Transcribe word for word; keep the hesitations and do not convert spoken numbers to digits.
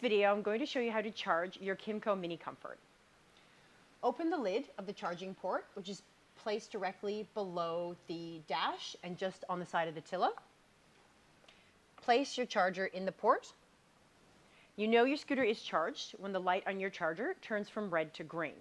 video, I'm going to show you how to charge your Kymco Mini Comfort. Open the lid of the charging port, which is placed directly below the dash and just on the side of the tiller. Place your charger in the port. You know your scooter is charged when the light on your charger turns from red to green.